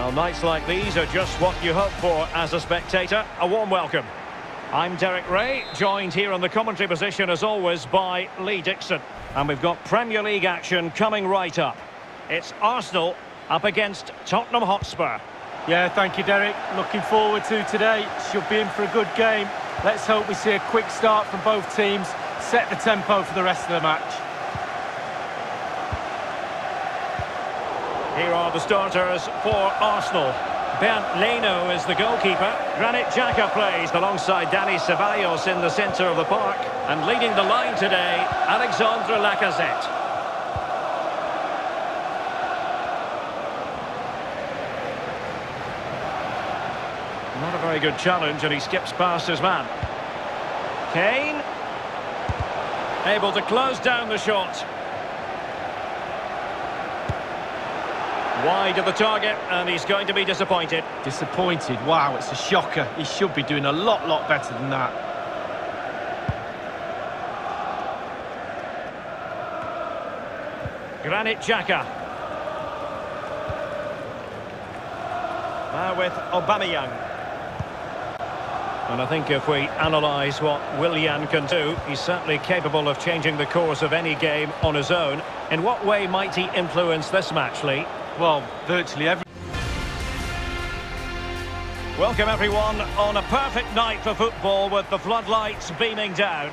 Well, nights like these are just what you hope for as a spectator. A warm welcome. I'm Derek Ray, joined here on the commentary position, as always, by Lee Dixon. And we've got Premier League action coming right up. It's Arsenal up against Tottenham Hotspur. Yeah, thank you, Derek. Looking forward to today. Should be in for a good game. Let's hope we see a quick start from both teams. Set the tempo for the rest of the match. Here are the starters for Arsenal. Bernd Leno is the goalkeeper. Granit Xhaka plays alongside Dani Ceballos in the centre of the park. And leading the line today, Alexandre Lacazette. Not a very good challenge, and he skips past his man. Kane. Able to close down the shot. Wide of the target, and he's going to be disappointed. Disappointed? Wow, it's a shocker. He should be doing a lot better than that. Granit Xhaka. Now with Aubameyang. And I think if we analyse what Willian can do, he's certainly capable of changing the course of any game on his own. In what way might he influence this match, Lee? Well, virtually every... Welcome, everyone, on a perfect night for football with the floodlights beaming down.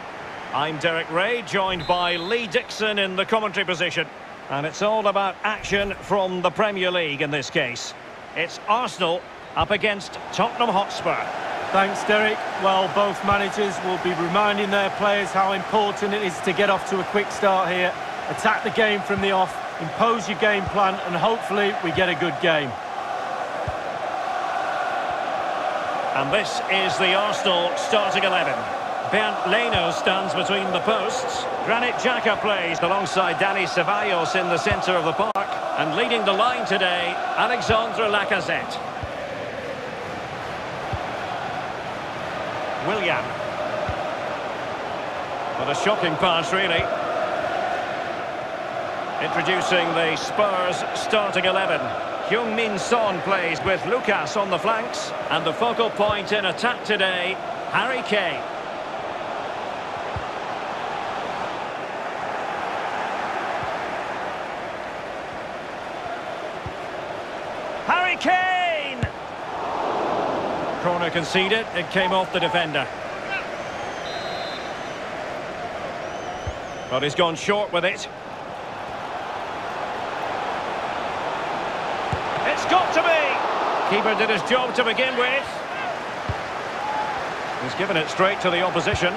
I'm Derek Ray, joined by Lee Dixon in the commentary position. And it's all about action from the Premier League in this case. It's Arsenal up against Tottenham Hotspur. Thanks, Derek. Well, both managers will be reminding their players how important it is to get off to a quick start here. Attack the game from the off. Impose your game plan, and hopefully we get a good game. And this is the Arsenal starting 11. Bernd Leno stands between the posts. Granit Xhaka plays alongside Dani Ceballos in the centre of the park. And leading the line today, Alexandre Lacazette. Willian. What a shocking pass, really. Introducing the Spurs starting 11. Heung-Min Son plays with Lucas on the flanks. And the focal point in attack today, Harry Kane. Harry Kane! Corner conceded, it came off the defender. But he's gone short with it. It's got to be! Keeper did his job to begin with. He's given it straight to the opposition.